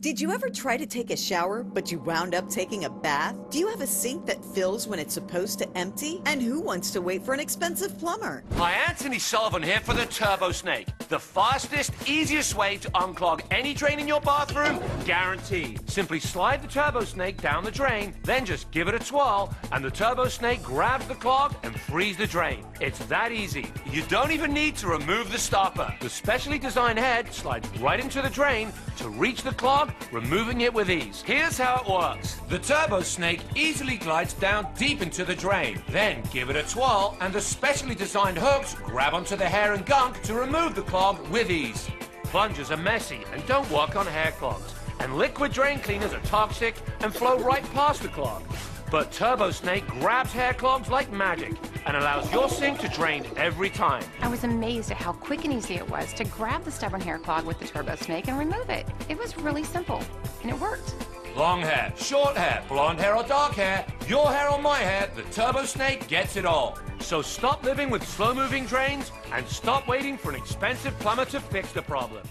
Did you ever try to take a shower, but you wound up taking a bath? Do you have a sink that fills when it's supposed to empty? And who wants to wait for an expensive plumber? Hi, Anthony Sullivan here for the Turbo Snake. The fastest, easiest way to unclog any drain in your bathroom, guaranteed. Simply slide the Turbo Snake down the drain, then just give it a twirl, and the Turbo Snake grabs the clog and frees the drain. It's that easy. You don't even need to remove the stopper. The specially designed head slides right into the drain to reach the clog, removing it with ease. Here's how it works. The Turbo Snake easily glides down deep into the drain. Then give it a twirl and the specially designed hooks grab onto the hair and gunk to remove the clog with ease. Plungers are messy and don't work on hair clogs. And liquid drain cleaners are toxic and flow right past the clog. But Turbo Snake grabs hair clogs like magic and allows your sink to drain every time. I was amazed at how quick and easy it was to grab the stubborn hair clog with the Turbo Snake and remove it. It was really simple, and it worked. Long hair, short hair, blonde hair or dark hair, your hair or my hair, the Turbo Snake gets it all. So stop living with slow-moving drains and stop waiting for an expensive plumber to fix the problem.